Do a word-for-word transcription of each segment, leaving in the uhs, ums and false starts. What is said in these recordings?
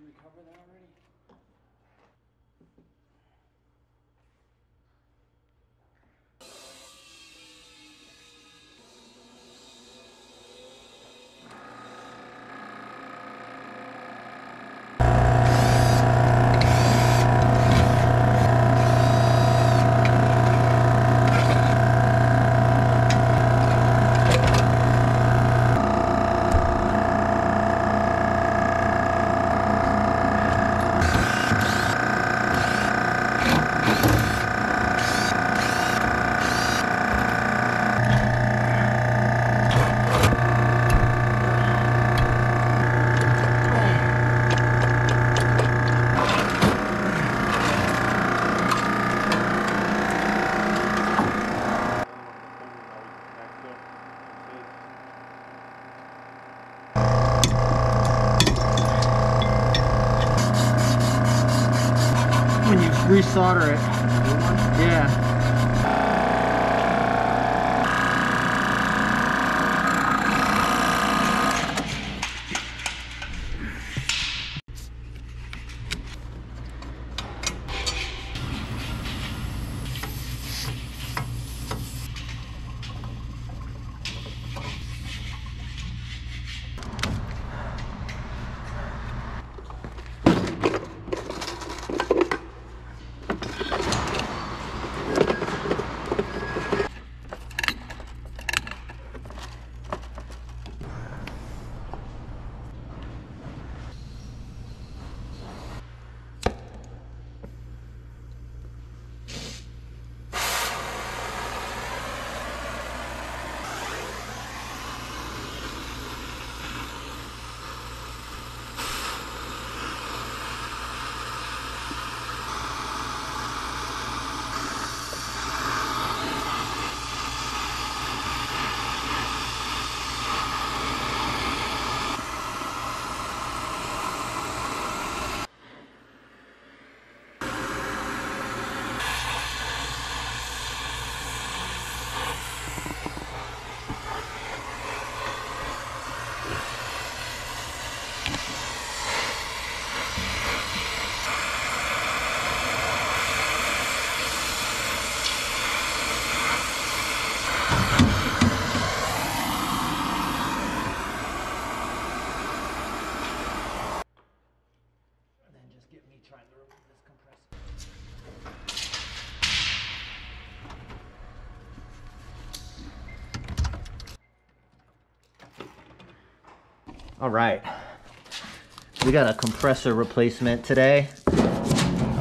Did we cover that already? Re-solder it. Yeah. All right, we got a compressor replacement today.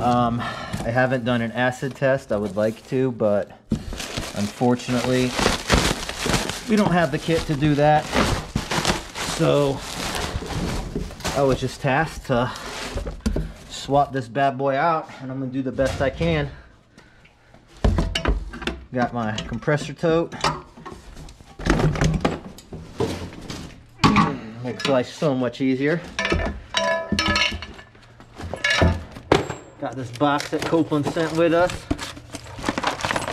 Um, I haven't done an acid test. I would like to, but unfortunately, we don't have the kit to do that. So I was just tasked to swap this bad boy out, and I'm gonna do the best I can. Got my compressor tote. Makes life so much easier. Got this box that Copeland sent with us.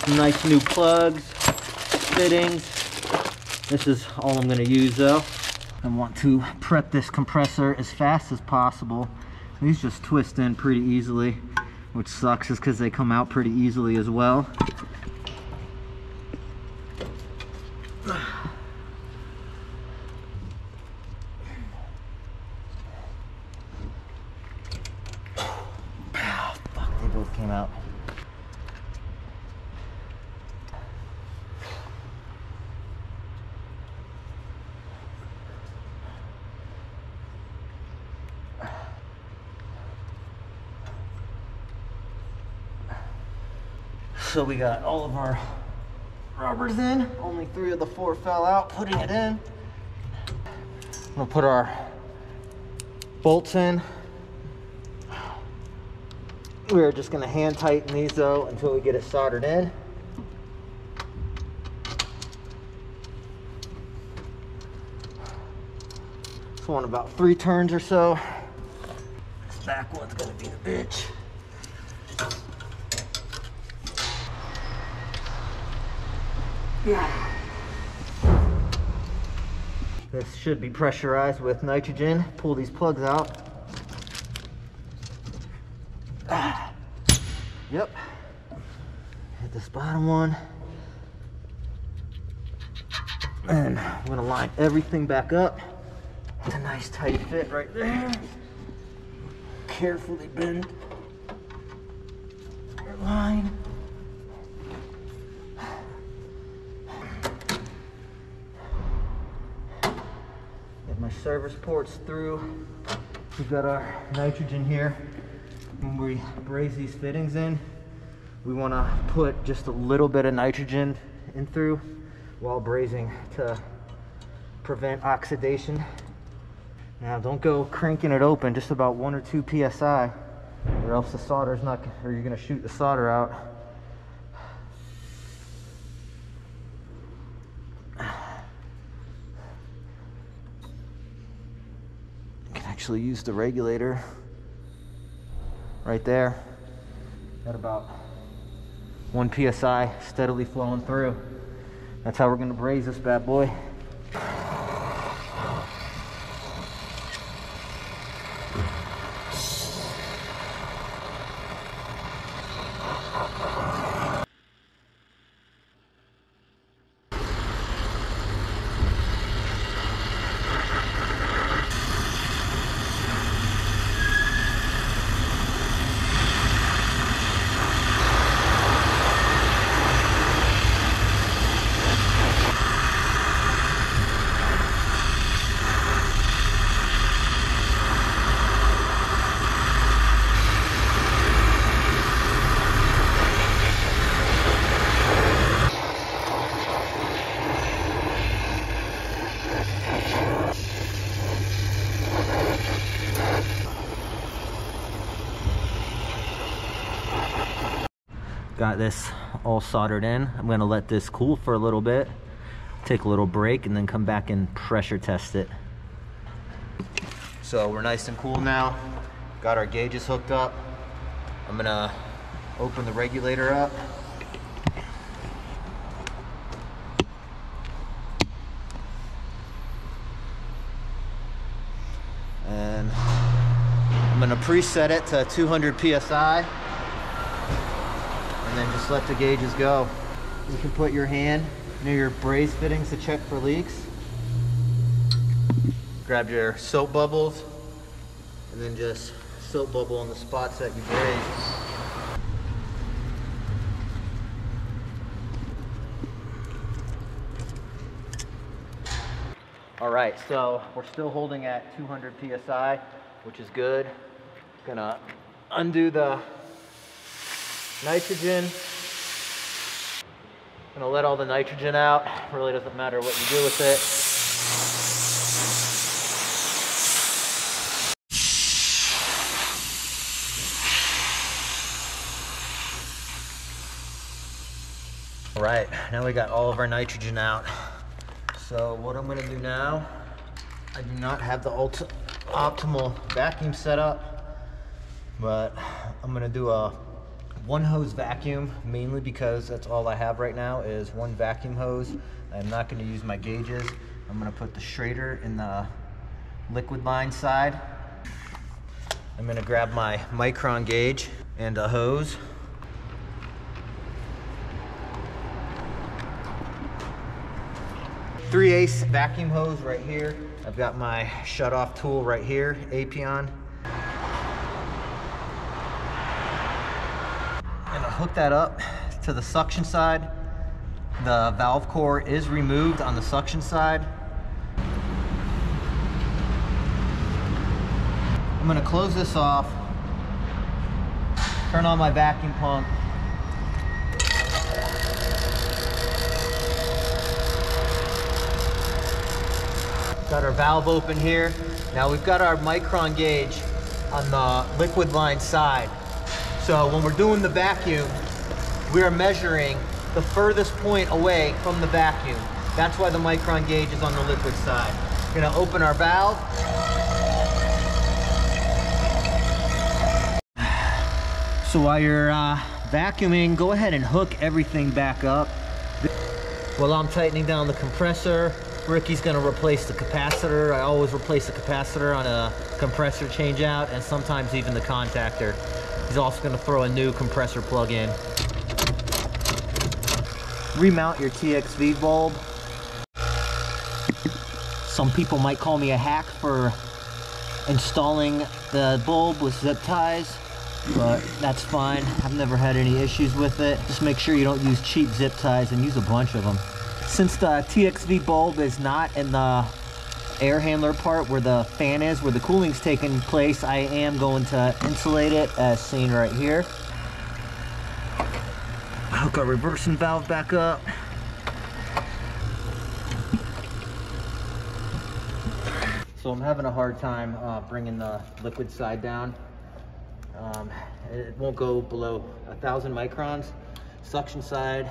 Some nice new plugs, fittings. This is all I'm going to use though. I want to prep this compressor as fast as possible. These just twist in pretty easily, which sucks is because they come out pretty easily as well. So we got all of our rubbers in. Only three of the four fell out, putting it in. I'm gonna put our bolts in. We're just gonna hand tighten these though until we get it soldered in. This one about three turns or so. This back one's gonna be the bitch. Yeah. This should be pressurized with nitrogen. Pull these plugs out. bottom one. And I'm gonna line everything back up. It's a nice tight fit right there. Carefully bend your line. Get my service ports through. We've got our nitrogen here. When we braze these fittings in, we want to put just a little bit of nitrogen in through while brazing to prevent oxidation. Now don't go cranking it open, just about one or two P S I, or else the solder's not, or you're gonna shoot the solder out. You can actually use the regulator right there. Got about one P S I steadily flowing through. That's how we're gonna braze this bad boy. Got this all soldered in. I'm gonna let this cool for a little bit, take a little break, and then come back and pressure test it. So we're nice and cool now. Got our gauges hooked up. I'm gonna open the regulator up. And I'm gonna preset it to two hundred P S I. And then just let the gauges go. You can put your hand near your braze fittings to check for leaks. Grab your soap bubbles and then just soap bubble on the spots that you braze. All right, so we're still holding at two hundred P S I, which is good. Gonna undo the nitrogen. Gonna let all the nitrogen out. Really doesn't matter what you do with it. All right, now we got all of our nitrogen out. So what I'm gonna do now, I do not have the ult- optimal vacuum set up, but I'm gonna do a one hose vacuum, mainly because that's all I have right now is one vacuum hose. I'm not going to use my gauges. I'm going to put the Schrader in the liquid line side. I'm going to grab my Micron gauge and a hose. three eighths vacuum hose right here. I've got my shutoff tool right here, Apion. Hook that up to the suction side. The valve core is removed on the suction side. I'm gonna close this off, turn on my vacuum pump. Got our valve open here. Now we've got our Micron gauge on the liquid line side. So when we're doing the vacuum, we are measuring the furthest point away from the vacuum. That's why the Micron gauge is on the liquid side. We're gonna open our valve. So while you're uh, vacuuming, go ahead and hook everything back up. While I'm tightening down the compressor, Ricky's gonna replace the capacitor. I always replace the capacitor on a compressor changeout, and sometimes even the contactor. He's also going to throw a new compressor plug in. remount your T X V bulb. Some people might call me a hack for installing the bulb with zip ties, but that's fine. I've never had any issues with it. Just make sure you don't use cheap zip ties and use a bunch of them. Since the T X V bulb is not in the air handler part where the fan is, where the cooling's taking place, I am going to insulate it as seen right here. Hook our reversing valve back up. So I'm having a hard time uh, bringing the liquid side down. Um, it won't go below a thousand microns. Suction side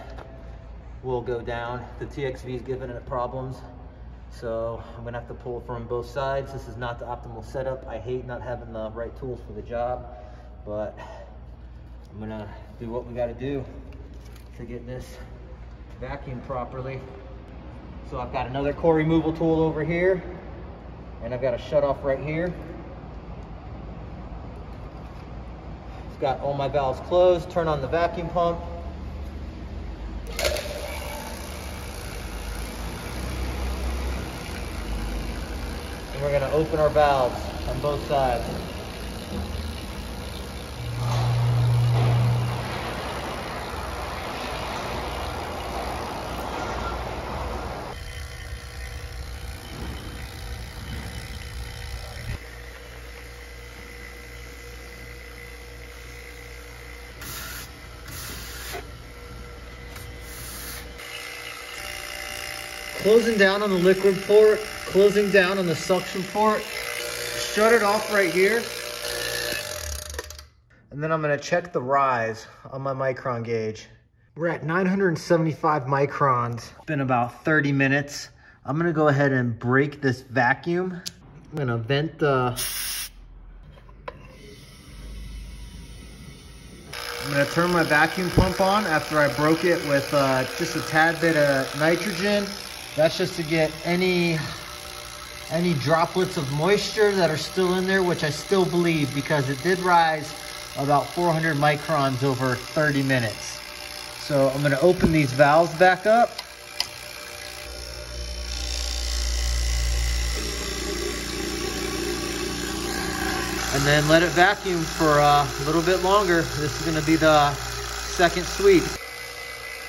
will go down. The T X V is giving it problems, so I'm gonna have to pull from both sides. This is not the optimal setup. I hate not having the right tools for the job, but I'm gonna do what we gotta do to get this vacuumed properly. So I've got another core removal tool over here, and I've got a shutoff right here. It's got all my valves closed. Turn on the vacuum pump. And we're gonna open our valves on both sides. Closing down on the liquid port, closing down on the suction port. Shut it off right here. And then I'm gonna check the rise on my micron gauge. We're at nine hundred seventy-five microns. It's been about thirty minutes. I'm gonna go ahead and break this vacuum. I'm gonna vent the... I'm gonna turn my vacuum pump on after I broke it with uh, just a tad bit of nitrogen. That's just to get any any droplets of moisture that are still in there, which I still believe, because it did rise about four hundred microns over thirty minutes. So I'm gonna open these valves back up. And then let it vacuum for a little bit longer. This is gonna be the second sweep.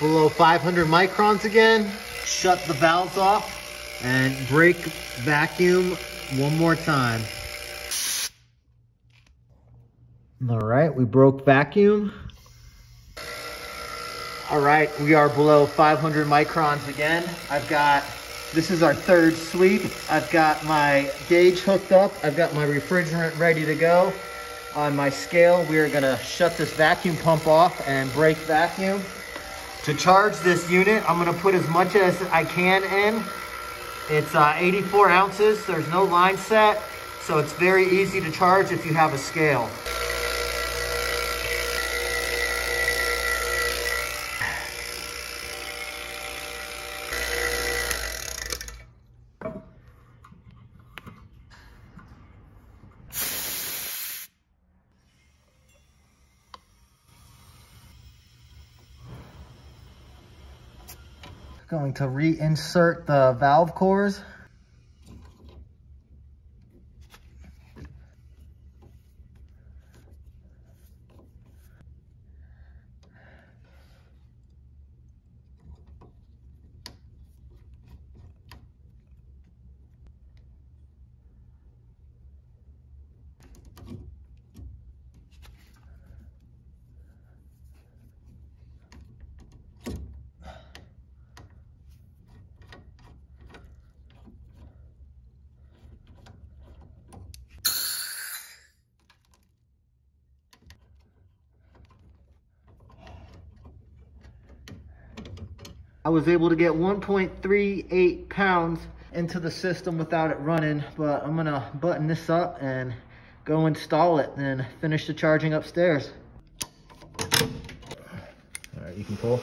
Below five hundred microns again. Shut the valves off and break vacuum one more time. All right, we broke vacuum. All right, we are below five hundred microns again. I've got, this is our third sweep. I've got my gauge hooked up. I've got my refrigerant ready to go. On my scale, we are gonna shut this vacuum pump off and break vacuum. To charge this unit, I'm gonna put as much as I can in. It's uh, eighty-four ounces, there's no line set, so it's very easy to charge if you have a scale. Going to reinsert the valve cores. I was able to get one point three eight pounds into the system without it running, but I'm gonna button this up and go install it and finish the charging upstairs. All right, you can pull.